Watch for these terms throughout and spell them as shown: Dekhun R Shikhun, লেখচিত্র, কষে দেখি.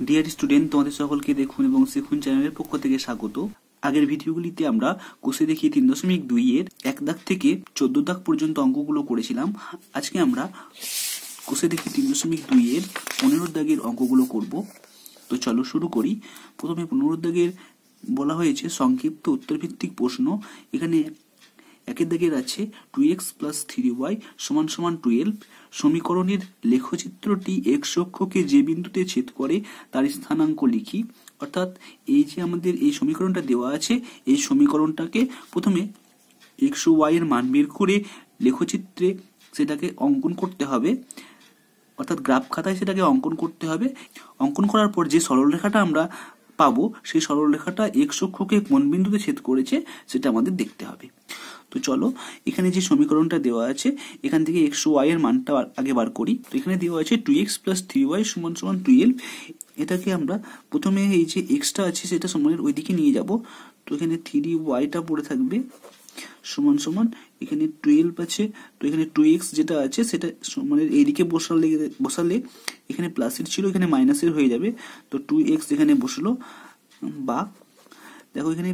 Dear student तुम्हारे सकलके देखुन एबं शिखुन चैनल पक्ष थेके स्वागत। আগের ভিডিওগুলিতে আমরা কোষে দেখিয়ে ৩.২ এর ১ দাগ থেকে ১৪ দাগ পর্যন্ত অঙ্কগুলো করেছিলাম। আজকে আমরা কোষে দেখিয়ে ৩.২ এর ১৫ দাগের অঙ্কগুলো করব। তো চলো শুরু করি। প্রথমে ১৫ দাগের বলা হয়েছে সংক্ষিপ্ত উত্তরভিত্তিক প্রশ্ন। এখানে একের দাগের আছে 2x প্লাস 3y সমান সমান 12 সমীকরণের লেখচিত্রটি x অক্ষকে যে বিন্দুতে ছেদ করে তার স্থানাঙ্ক লিখি। অর্থাৎ এই যে আমাদের এই সমীকরণটা দেওয়া আছে, এই সমীকরণটাকে প্রথমে x ও y এর মান বের করে লেখচিত্রে সেটাকে অঙ্কন করতে হবে, অর্থাৎ গ্রাফ খাতায় সেটাকে অঙ্কন করতে হবে। অঙ্কন করার পর যে সরলরেখাটা আমরা পাবো সেই সরলরেখাটা x অক্ষকে কোন বিন্দুতে ছেদ করেছে সেটা আমাদের দেখতে হবে। তো চলো এখানে যে সমীকরণটা দেওয়া আছে এখান থেকে x ও y এর মানটা আগে বার করি। তো এখানে দেওয়া আছে 2x + 3y = 12। এটাকে আমরা প্রথমে এই যে xটা আছে সেটা সমানের ওইদিকে নিয়ে যাব। তো এখানে 3y টা পড়ে থাকবে সমান সমান এখানে 12 আছে। তো এখানে 2x যেটা আছে সেটা সমানের এইদিকে বসালে এখানে প্লাসের ছিল এখানে মাইনাসের হয়ে যাবে। তো 2x এখানে বসলো, বা দেখো এখানে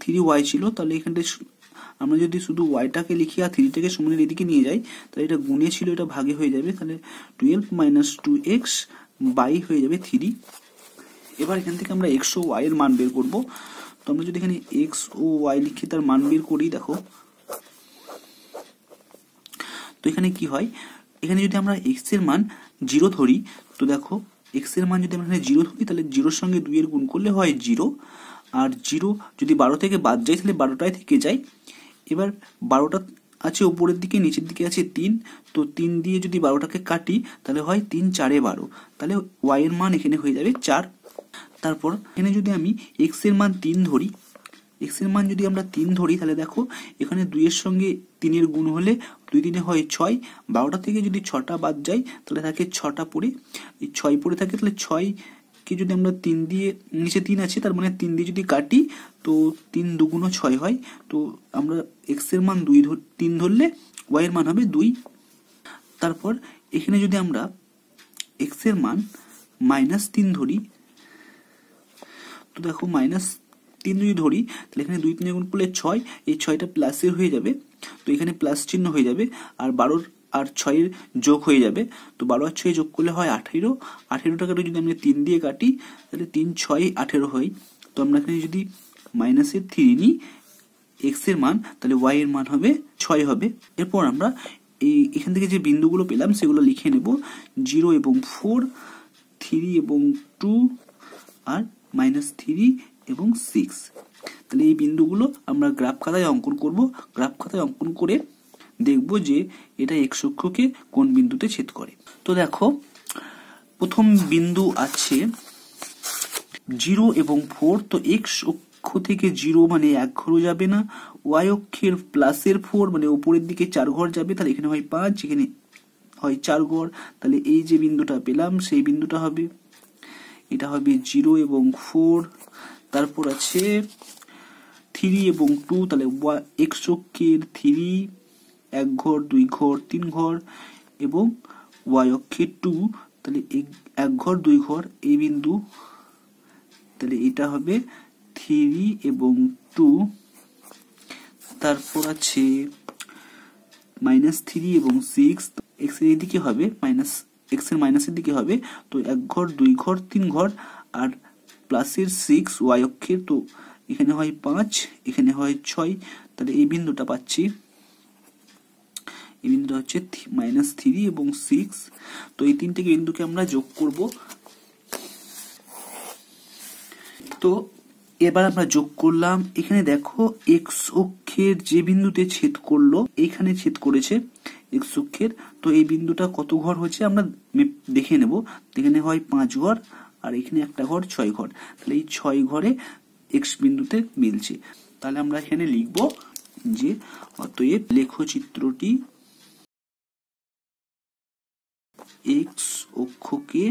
3y ছিল, তাহলে এখানে আমরা যদি শুধু ওয়াইটাকে লিখি আর থ্রিটাকে সমানের এদিকে নিয়ে যাই তাহলে এটা গুণে ছিল এটা ভাগে হয়ে যাবে। তাহলে 12 - 2x বাই হয়ে যাবে 3। এবার এখান থেকে আমরা এক্স ও ওয়াই এর মান বের করব। তো আমরা যদি এখানে এক্স ও ওয়াই লিখি তার মান বের করি, দেখো তো এখানে কি হয়। এখানে যদি আমরা এক্স এর মান 0 ধরি, তো দেখো এক্স এর মান যদি আমরা এখানে 0 ধরি তাহলে 0 সঙ্গে 2 এর গুণ করলে হয় 0। আর 0 যদি 12 থেকে বাদ যায় তাহলে 12টাই থেকে যায়। এবার 12টা আছে উপরের দিকে, নিচের দিকে আছে 3। তো 3 দিয়ে যদি 12টাকে কাটি তাহলে হয় 3 × 4 = 12। তাহলে y এর মান এখানে হয়ে যাবে 4। তারপর এখানে যদি আমি x এর মান 3 ধরি, x এর মান যদি আমরা 3 ধরি তাহলে দেখো এখানে 2 এর সঙ্গে 3 এর গুণ হলে 2 × 3 হয় 6। 12টা থেকে যদি 6টা বাদ যায় তাহলে থাকে 6টা পড়ে, এই 6 পড়ে থাকে। তাহলে 6 কে যদি আমরা 3 দিয়ে, নিচে 3 আছে তার মানে 3 দিয়ে যদি কাটি তো 3 × 2 = 6 হয়। তো আমরা x এর মান 3 ধরলে y এর মান হবে 2। তারপর এখানে যদি আমরা x এর মান -3 ধরি, তো দেখো -3 যদি ধরি তাহলে এখানে 2 × 3 গুণ করলে 6, এই 6টা প্লাসের হয়ে যাবে। তো এখানে প্লাস চিহ্ন হয়ে যাবে আর 12 আর 6 এর যোগ হয়ে যাবে। তো 12 আর 6 যোগ করলে হয় 18। 18টাকে যদি আমরা 3 দিয়ে কাটি তাহলে 3 × 6 = 18 হয়। তো আমরা এখানে যদি -3 নিই x এর মান তাহলে y এর মান হবে 6 হবে। এরপর আমরা এই এখান থেকে যে বিন্দুগুলো পেলাম সেগুলো লিখে নেব। 0 এবং 4, 3 এবং 2 আর -3 এবং 6। তাহলে এই বিন্দুগুলো আমরা গ্রাফ খাতায় অঙ্কন করব। গ্রাফ খাতায় অঙ্কন করে দেখব যে এটা x অক্ষকে কোন বিন্দুতে ছেদ করে। তো দেখো প্রথম বিন্দু আছে 0 এবং 4। তো x অক্ষ থেকে 0 মানে 1 ঘর যাবে না, y অক্ষের প্লাসের 4 মানে উপরের দিকে 4 ঘর যাবে। তাহলে এখানে হয় 5, এখানে হয় 4 ঘর। তাহলে এই যে বিন্দুটা পেলাম সেই বিন্দুটা হবে, এটা হবে 0 এবং 4। তারপর আছে 3 এবং 2। তাহলে x অক্ষের 3, 1 ঘর, 2 ঘর, 3 ঘর এবং y অক্ষের 2। তাহলে 1 ঘর, 2 ঘর এই বিন্দু। তাহলে এটা হবে 3 এবং 2। তারপর আছে -3 এবং 6। x এর দিকে হবে x এর মাইনাসের দিকে হবে। তো 1 ঘর, 2 ঘর, 3 ঘর আর প্লাসের 6 y অক্ষের। তো এখানে হয় 5, এখানে হয় 6। তাহলে এই বিন্দুটা পাচ্ছি, এই বিন্দুটা হচ্ছে -3 এবং 6। তো এই তিনটে বিন্দুকে আমরা যোগ করব। তো এবার আমরা যোগ করলাম। এখানে দেখো x অক্ষের যে বিন্দুতে ছেদ করলো এখানে ছেদ করেছে x অক্ষের। তো এই বিন্দুটা কত ঘর হচ্ছে আমরা দেখে নেব। এখানে হয় 5 ঘর আর এখানে একটা ঘর, 6 ঘর। তাহলে এই 6 ঘরে x বিন্দুতে মিলছে। তাহলে আমরা এখানে লিখব যে অতএব লেখচিত্রটি x অক্ষকে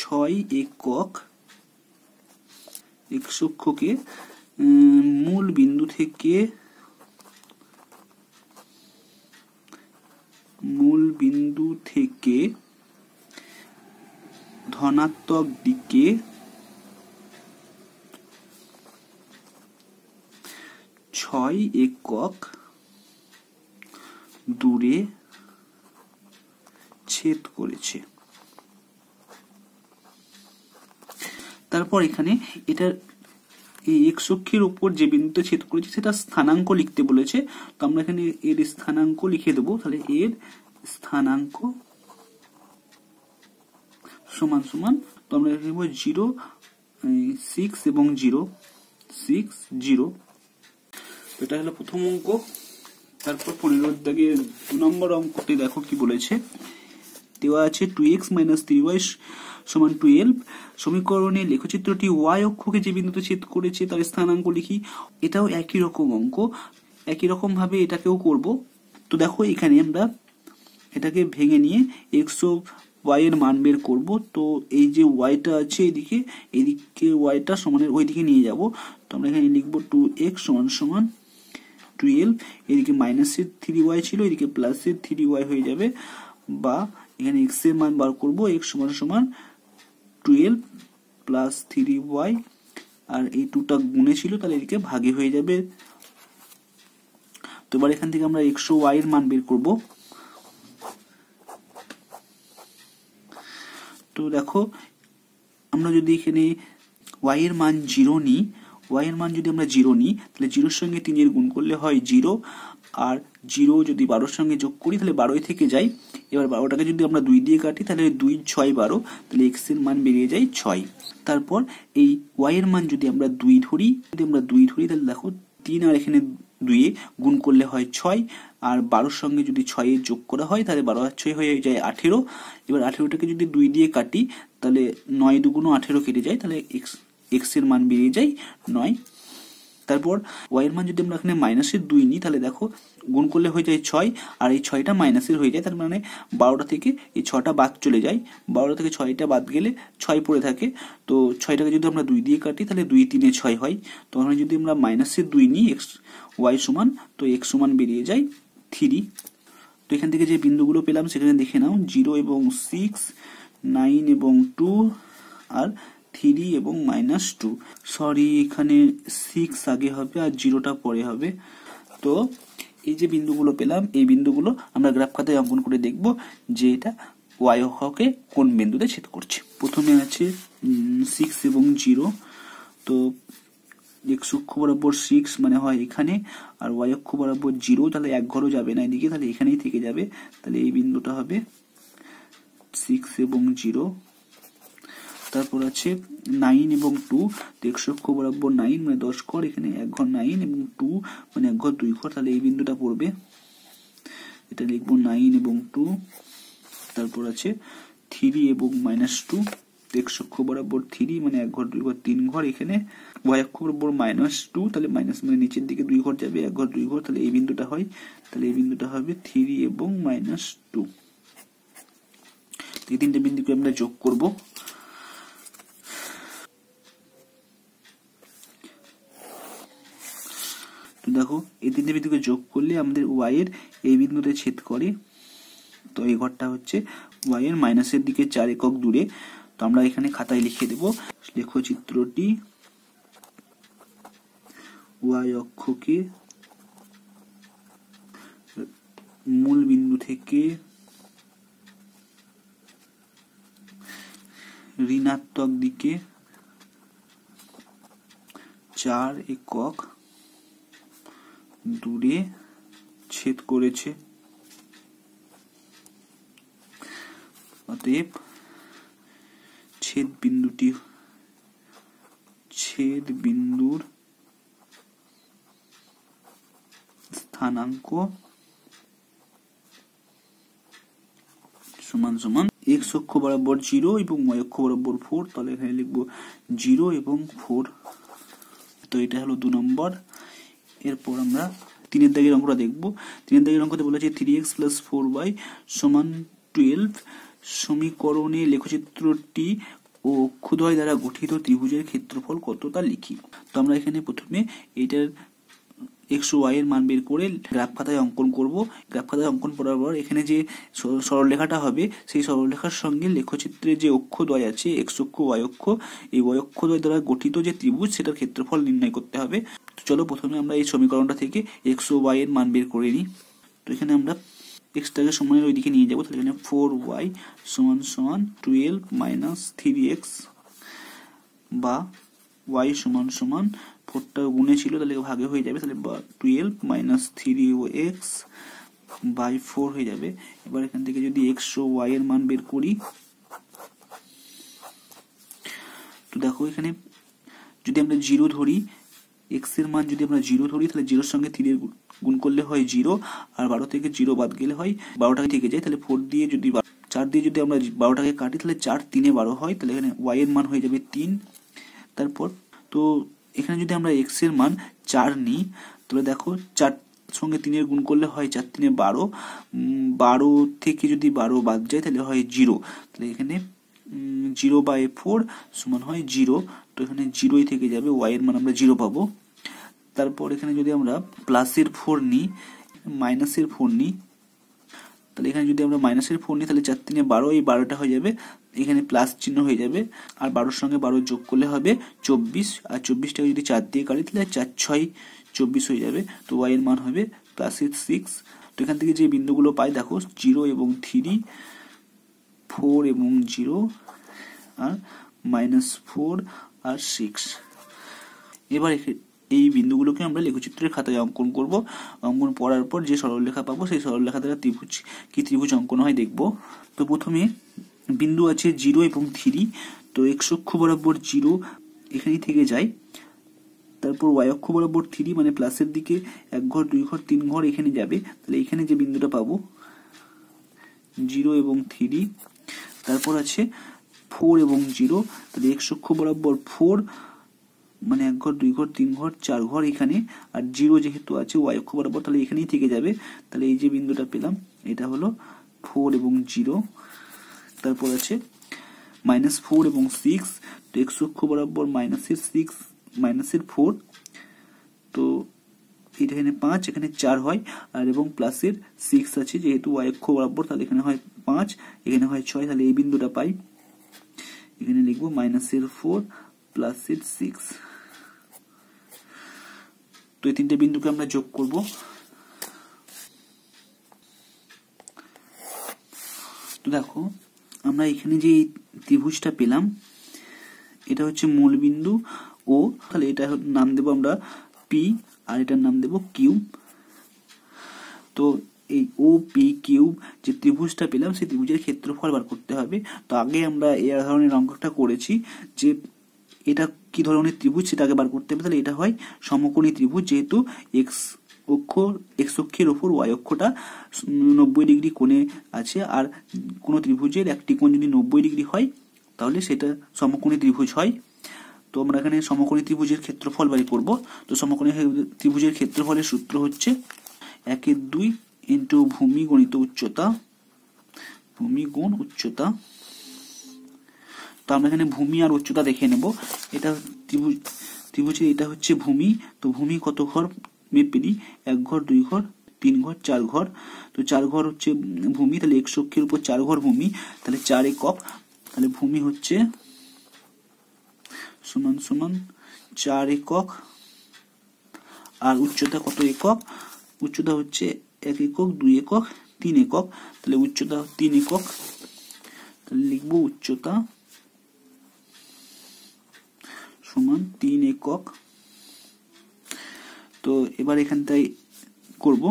6 একক x অক্ষকে মূল বিন্দু থেকে ধনাত্মক দিকে ছয় একক দূরে ছেদ করেছে। তারপর এখানে এটার এই এক্স অক্ষের উপর যে বিন্দুতে ছেদ করেছে সেটা স্থানাঙ্ক লিখতে বলেছে, তো আমরা এখানে এর স্থানাঙ্ক লিখে দেবো। তাহলে এর স্থানাঙ্ক সমান সমান, তো আমরা লিখব 0, 6 এবং 0, 6, 0। এটা হলো প্রথম অঙ্ক। তারপর 15 দাগে 2 নম্বর অঙ্কটি দেখো কি বলেছে। দেওয়া আছে 2x - 3y সমান 12 সমীকরণে লেখচিত্রটি y অক্ষকে যে বিন্দুতে ছেদ করেছে তার স্থানাঙ্ক লিখি। এটাও একই রকম অঙ্ক, একই রকম ভাবে এটাকেও করব। তো দেখো এখানে আমরা এটাকে ভেঙে নিয়ে x ও y এর মান বের করব। তো এই যে yটা আছে এদিকে, এদিকে yটা সমানের ওইদিকে নিয়ে যাব। তো আমরা এখানে লিখব 2x = 12, এদিকে -3y ছিল, এদিকে +3y হয়ে যাবে, বা এখানে x এর মান বার করব। x = 12 + 3y, আর এই 2টা গুণে ছিল তাহলে এদিকে ভাগে হয়ে যাবে। তো এবার এখান থেকে আমরা x ও y এর মান বের করব। তো দেখো আমরা যদি এখানে y এর মান 0 নিই, তাহলে 0 এর সঙ্গে 3 এর গুণ করলে হয় 0, আর 0 যদি 12 এর সঙ্গে যোগ করি তাহলে 12ই থেকে যায়। এবার 12টাকে যদি আমরা 2 দিয়ে কাটি তাহলে 2, 6, 12, তাহলে x এর মান বেরিয়ে যায় 6। তারপর এই y এর মান যদি আমরা 2 ধরি, তাহলে দেখো 3 আর এখানে 2 এ গুণ করলে হয় 6, আর 12 এর সঙ্গে যদি 6 এর যোগ করা হয় তাহলে 12 আর 6 হয়ে যায় 18। এবার 18টাকে যদি 2 দিয়ে কাটি তাহলে 9 × 2 = 18 কেটে যায়, তাহলে x এর মান বেরিয়ে যায় 9। তারপর y এর মান যদি আমরা এখানে -2 নিই, তাহলে দেখো গুণ করলে হয়ে যায় 6, আর এই 6টা মাইনাসের হয়ে যায়, তার মানে 12টা থেকে এই 6টা বাদ চলে যায়। 12 থেকে 6টা বাদ গেলে 6 পড়ে থাকে। তো 6টাকে যদি আমরা 2 দিয়ে কাটি তাহলে 2, 3, 6 হয়। তো এখানে যদি আমরা -2 নিই y সমান, তো x সমান বেরিয়ে যায় 3। তো এখান থেকে যে বিন্দুগুলো পেলাম সেখানে দেখে নাও 0 এবং 6, 9 এবং 2, আর 3 এবং -2। সরি, এখানে 6 আগে হবে আর 0টা পরে হবে। তো এই যে বিন্দুগুলো পেলাম, এই বিন্দুগুলো আমরা গ্রাফ খাতায় অঙ্কন করে দেখব যে এটা y অক্ষকে কোন বিন্দুতে ছেদ করছে। প্রথমে আছে 6 এবং 0, তো x অক্ষ বরাবর 6 মানে হয় এখানে, আর y অক্ষ বরাবর 0, তাহলে এক ঘরও যাবে না এদিকে, তাহলে এখানেই থেকে যাবে। তাহলে এই বিন্দুটা হবে 6 এবং 0। তারপর আছে 9 এবং 2, x অক্ষ বরাবর 9 মানে 10 ঘর, এখানে এক ঘর 9 এবং 2 মানে এক ঘর 2 ঘর, তাহলে এই বিন্দুটা পড়বে। এটা লিখবো 9 এবং 2। তারপর আছে 3 এবং -2, x অক্ষ বরাবর 3 মানে এক ঘর 2 ঘর 3 ঘর, এখানে y অক্ষ বরাবর -2, তাহলে মাইনাস মানে নিচের দিকে 2 ঘর যাবে, এক ঘর 2 ঘর, তাহলে এই বিন্দুটা হয়। তাহলে এই বিন্দুটা হবে 3 এবং -2। এই 3টে বিন্দুকে আমরা যোগ করব। দেখো এই 3টে বিন্দুকে যোগ করলে আমাদের y এর এই বিন্দুতে ছেদ করে। তো এই ঘরটা হচ্ছে y এর মাইনাসের দিকে 4 একক দূরে। তো আমরা এখানে খাতায় লিখে দেব লেখচিত্রটি y অক্ষকে মূল বিন্দু থেকে ঋণাত্মক দিকে 4 একক দূরে ছেদ করেছে। অতএব ছেদ বিন্দুর স্থানাঙ্ক সমান সমান x অক্ষ বরাবর 0 এবং y অক্ষ বরাবর 4, তাহলে এখানে লিখবো 0 এবং 4। তো এটা হলো 2 নম্বর। এরপর আমরা 3-এর দাগের অঙ্কটা দেখব। 3-এর দাগের অঙ্কতে বলেছে 3x + 4y = 12। সমীকরণে লেখচিত্রটি ও ক্ষুদ্রয় দ্বারা গঠিত ত্রিভুজের ক্ষেত্রফল কত তা লিখি। তো আমরা এখানে প্রথমে এটার एक्स वाई एर मान बेर करे ग्राफ खाताय अंकन करब। ग्राफ खाताय अंकन करार पर एखाने जे सरलरेखाटा हबे सेई सरलरेखार संगे लेखचित्रे जे अक्षद्वय आछे एक्स अक्ष वाई अक्ष एई वाई अक्षद्वय द्वारा गठित जे त्रिभुज सेटार क्षेत्रफल निर्णय करते हबे। तो चलो प्रथमे आमरा एई समीकरणटा थेके एक्स ओ वाई एर मान बेर करे निई। तो एखाने आमरा एक्सटाके समानेर ओइदिके निये जाबो। ताहले एखाने 4y समान समान 12 - 3x बा y समान समान 4টা গুণে ছিল তাহলে ভাগে হয়ে যাবে, তাহলে 12 - 3x/4 হয়ে যাবে। এবার এখান থেকে যদি x ও y এর মান বের করি তো দেখো এখানে যদি আমরা 0 ধরি x এর মান যদি আমরা 0 ধরি তাহলে 0 এর সঙ্গে 3 এর গুণ করলে হয় 0 আর 12 থেকে 0 বাদ গেলে হয় 12 টাকে থেকে যায়। তাহলে 4 দিয়ে যদি 4 দিয়ে যদি আমরা 12 টাকে কাটি তাহলে 4 3 এ 12 হয়, তাহলে এখানে y এর মান হয়ে যাবে 3। তারপর তো এখানে যদি আমরা x এর মান 4 নিই তাহলে দেখো 4 সঙ্গে 3 এর গুণ করলে হয় 4 3 12, 12 থেকে যদি 12 বাদ যায় তাহলে হয় 0, তাহলে এখানে 0/4 সমান হয় 0। তো এখানে 0ই থেকে যাবে, y এর মান আমরা 0 পাবো। তারপর এখানে যদি আমরা প্লাসের 4 নিই মাইনাসের 4 নিই তাহলে এখানে যদি আমরা মাইনাসের 4 নিই তাহলে 4 3 12 এই 12টা হয়ে যাবে, এখানে প্লাস চিহ্ন হয়ে যাবে আর 12 এর সঙ্গে 12 যোগ করলে হবে 24 আর 24 টাকে যদি 4 দিয়ে কাটি তাহলে 4 6 24 হয়ে যাবে। তো y এর মান হবে +6। তো এখান থেকে যে বিন্দুগুলো পাই দেখো 0 এবং 3 4 এবং 0 আর -4 আর 6। এবার এই বিন্দুগুলোকে আমরা লেখচিত্রের খাতায় অঙ্কন করব। অঙ্কন করার পর যে সরলরেখা পাবো সেই সরলরেখা দ্বারা ত্রিভুজ কি ত্রিভুজ অঙ্কন হয় দেখব। তো প্রথমে বিন্দু আছে 0 এবং 3, তো x অক্ষ বরাবর 0 এখানেই থেকে যায়। তারপর y অক্ষ বরাবর 3 মানে প্লাসের দিকে 1 ঘর 2 ঘর 3 ঘর এখানে যাবে, তাহলে এখানে যে বিন্দুটা পাবো 0 এবং 3। তারপর আছে 4 এবং 0, তাহলে x অক্ষ বরাবর 4 মানে 1 ঘর 2 ঘর 3 ঘর 4 ঘর এখানে আর 0 যেহেতু আছে y অক্ষ বরাবর তাহলে এখানেই থেকে যাবে, তাহলে এই যে বিন্দুটা পেলাম এটা হলো 4 এবং 0। তারপর আছে -4 এবং 6, তো x অক্ষ বরাবর -4 তো এটা এখানে 5 এখানে 4 হয় আর এবং প্লাসের 6 আছে যেহেতু y অক্ষ বরাবর তাহলে এখানে হয় 5 এখানে হয় 6, তাহলে এই বিন্দুটা পাই এখানে লিখব -4 + 6। তো এই তিনটে বিন্দুকে আমরা যোগ করব। তো দেখো আমরা এখানে যে ত্রিভুজটা পেলাম এটা হচ্ছে মূল বিন্দু ও, তাহলে এটা নাম দেব আমরা P আর এটার নাম দেব কিউ। তো এই ও পি কিউব যে ত্রিভুজটা পেলাম সেই ত্রিভুজের ক্ষেত্রফল বার করতে হবে। তো আগে আমরা এই ধরনের অঙ্কটা করেছি যে এটা কি ধরনের ত্রিভুজ সেটা আগে বার করতে হবে, তাহলে এটা হয় সমকোণী ত্রিভুজ যেহেতু x অক্ষের উপর y অক্ষটা 90 ডিগ্রি কোণে আছে আর কোন ত্রিভুজের একটি কোণ যদি 90 ডিগ্রি হয় তাহলে সেটা সমকোণী ত্রিভুজ হয়। তো আমরা এখানে সমকোণী ত্রিভুজের ক্ষেত্রফল বের করব। তো সমকোণী ত্রিভুজের ক্ষেত্রফলের সূত্র হচ্ছে 1/2 ভূমি গুণিত উচ্চতা, ভূমি গুণ উচ্চতা। তো আমরা এখানে ভূমি আর উচ্চতা দেখে নেব। এটা ত্রিভুজের এটা হচ্ছে ভূমি, তো ভূমি কত ঘর মেপে নিই 1 ঘর 2 ঘর 3 ঘর 4 ঘর, তো 4 ঘর হচ্ছে ভূমি, তাহলে x অক্ষের উপর 4 ঘর ভূমি তাহলে 4 একক, তাহলে ভূমি হচ্ছে সমান সমান 4 একক আর উচ্চতা কত একক, উচ্চতা হচ্ছে 1 একক 2 একক 3 একক, তাহলে উচ্চতা 3 একক, তাহলে লিখব উচ্চতা সমান 3 একক। তো এবার এখানটাই করব,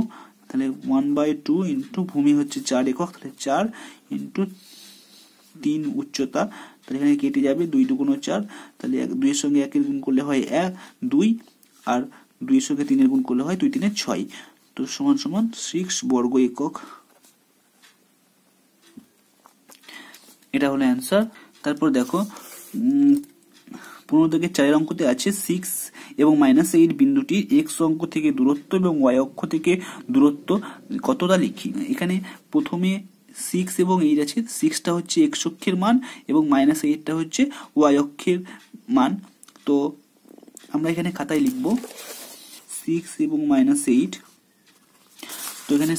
তাহলে 1/2 ভূমি হচ্ছে 4 একক তাহলে 4 × 3 উচ্চতা, তাহলে এখানে কেটে যাবে 2 × 4 তাহলে 2 এর সঙ্গে 1 এর গুণ করলে হয় 1 2 আর 2 এর সঙ্গে 3 এর গুণ করলে হয় 2 × 3 = 6, তো সমান সমান 6 বর্গ একক। এটা হলো অ্যানসার। তারপর দেখো 15 থেকে 4 এর অঙ্কতে আছে 6 এবং -8 বিন্দুটি x অক্ষ থেকে দূরত্ব এবং y অক্ষ থেকে দূরত্ব কতটা লিখি। এখানে প্রথমে 6 এবং 8 আছে, 6টা হচ্ছে x অক্ষের মান এবং -8টা হচ্ছে y অক্ষের মান। তো আমরা এখানে খাতায় লিখব सिक्स एवं माइनस एट तो এখানে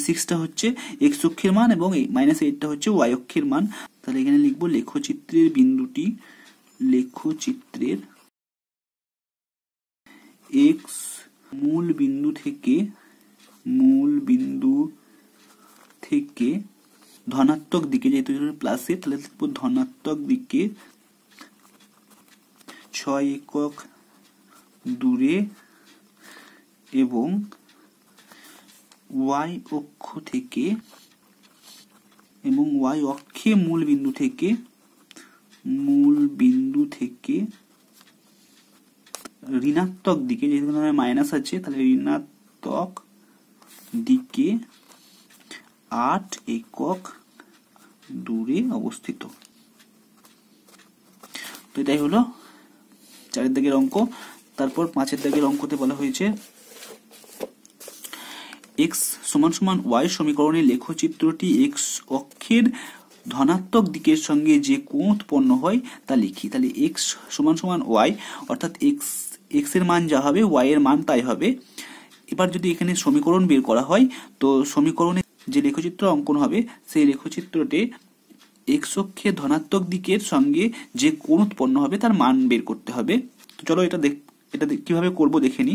6 টা হচ্ছে x অক্ষের মান এবং -8 টা হচ্ছে y অক্ষের মান তাহলে এখানে লিখব লেখচিত্রের বিন্দুটি লেখচিত্রের x মূল বিন্দু থেকে ধনাত্মক দিকে যেহেতু প্লাসে তাহলে লিখব ধনাত্মক দিকে 6 একক দূরে এবং y অক্ষ থেকে এবং y অক্ষে মূল বিন্দু থেকে ঋণাত্মক দিকে যেহেতু এখানে মাইনাস আছে তাহলে ঋণাত্মক দিকে 8 একক দূরে অবস্থিত তো এটাই হলো 4 এর দাগের অঙ্ক তারপর 5 এর দাগের অঙ্কতে বলা হয়েছে x समान समान y समीकरण लेखचित्रটি x অক্ষের ধনাত্মক দিকের সঙ্গে যে কোণ উৎপন্ন হয় তা লিখি তাহলে x সমান সমান y অর্থাৎ x এর মান যা হবে y এর মান তাই হবে এবার যদি এখানে সমীকরণ বের করা হয় তো সমীকরণে যে লেখচিত্র অঙ্কন হবে সেই লেখচিত্রতে x অক্ষের ধনাত্মক দিকের সঙ্গে যে কোণ উৎপন্ন হবে তার মান বের করতে হবে তো চলো এটা কিভাবে করব দেখে নি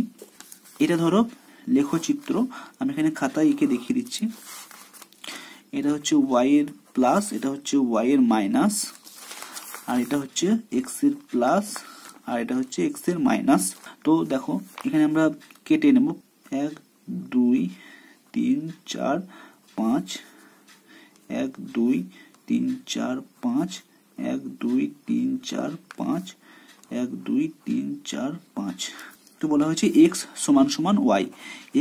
এটা ধরো লেখচিত্র আমি এখানে খাতায় এঁকে দেখিয়ে দিচ্ছি এটা হচ্ছে y এর প্লাস এটা হচ্ছে y এর মাইনাস আর এটা হচ্ছে x এর প্লাস আর এটা হচ্ছে x এর মাইনাস তো দেখো এখানে আমরা কেটে নেব 1 2 3 4 5 1 2 3 4 5 1 2 3 4 5 1 2 3 4 5 तो बोला হয়েছে x সমান সমান y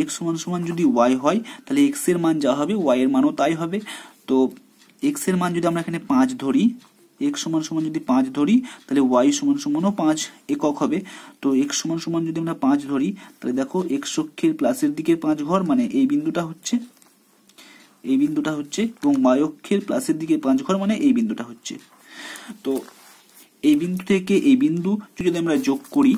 x সমান সমান যদি y হয় তাহলে x এর মান যা হবে y এর মানও তাই হবে তো x এর মান যদি আমরা এখানে 5 ধরি x সমান সমান যদি 5 ধরি তাহলে y সমান সমানও 5 একক হবে তো x সমান সমান যদি আমরা 5 ধরি তাহলে দেখো x অক্ষের প্লাসের দিকে 5 ঘর মানে এই বিন্দুটা হচ্ছে এবং y অক্ষের প্লাসের দিকে 5 ঘর মানে এই বিন্দুটা হচ্ছে তো এই বিন্দু থেকে এই বিন্দু যদি আমরা যোগ করি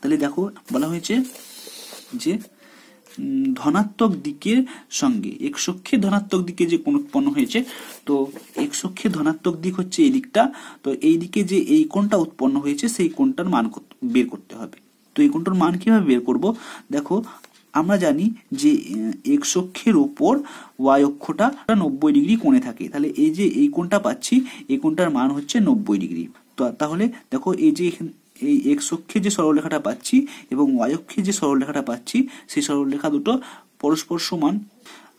তাহলে দেখো বলা হয়েছে যে ধনাত্মক দিকের সঙ্গে x অক্ষে ধনাত্মক দিকে যে কোণ উৎপন্ন হয়েছে তো x অক্ষে ধনাত্মক দিক হচ্ছে এই দিকটা তো এই দিকে যে এই কোণটা উৎপন্ন হয়েছে সেই কোণটার মান বের করতে হবে তো এই কোণটার মান কিভাবে বের করব দেখো আমরা জানি যে x অক্ষের উপর y অক্ষটা 90 ডিগ্রি কোণে থাকে তাহলে এই যে এই কোণটা পাচ্ছি এই কোণটার মান হচ্ছে 90 ডিগ্রি তো তাহলে দেখো এই যে এই x অক্ষে যে সরলরেখাটা পাচ্ছি এবং y অক্ষে যে সরলরেখাটা পাচ্ছি সেই সরলরেখা দুটো পরস্পর সমান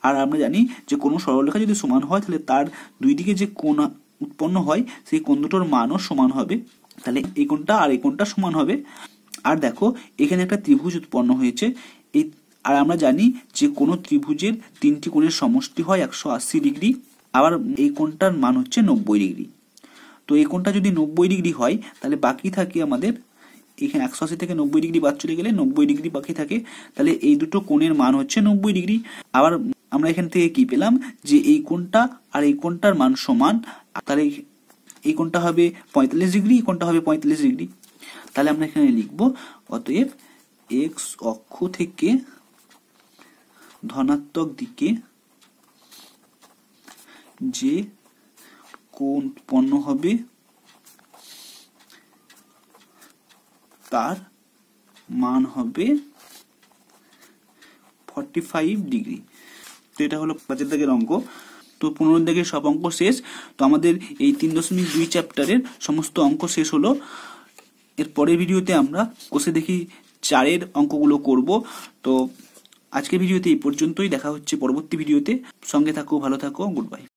আর আমরা জানি যে কোন সরলরেখা যদি সমান হয় তাহলে তার দুই দিকে যে কোণ উৎপন্ন হয় সেই কোণ দুটোর মানও সমান হবে তাহলে এই কোণটা আর এই কোণটা সমান হবে আর দেখো এখানে একটা ত্রিভুজ উৎপন্ন হয়েছে এই আর আমরা জানি যে কোন ত্রিভুজের তিনটি কোণের সমষ্টি হয় 180 ডিগ্রি আবার এই কোণটার মান হচ্ছে 90 ডিগ্রি তো এই কোণটা যদি 90 ডিগ্রি হয় তাহলে বাকি থাকে আমাদের এখানে 180 থেকে 90 ডিগ্রি বাদ চলে গেলে 90 ডিগ্রি বাকি থাকে তাহলে এই দুটো কোণের মান হচ্ছে 90 ডিগ্রি আবার আমরা এখান থেকে কি পেলাম যে এই কোণটা আর এই কোণটার মান সমান তাহলে এই কোণটা হবে 45 ডিগ্রি এই কোণটা হবে 45 ডিগ্রি তাহলে আমরা এখানে লিখব অতএব x অক্ষ থেকে ধনাত্মক দিকে যে কোণ উৎপন্ন হবে তার মান হবে 45 ডিগ্রি তো এটা হলো 5 এর দাগের অঙ্ক তো 15 এর দাগের সব অঙ্ক শেষ তো আমাদের এই 3.2 চ্যাপ্টারের সমস্ত অঙ্ক শেষ হলো এর পরের ভিডিওতে আমরা কোষে দেখি 4 এর অঙ্কগুলো করব তো আজকের ভিডিওতে এই পর্যন্তই দেখা হচ্ছে পরবর্তী ভিডিওতে সঙ্গে থাকো ভালো থাকো গুড বাই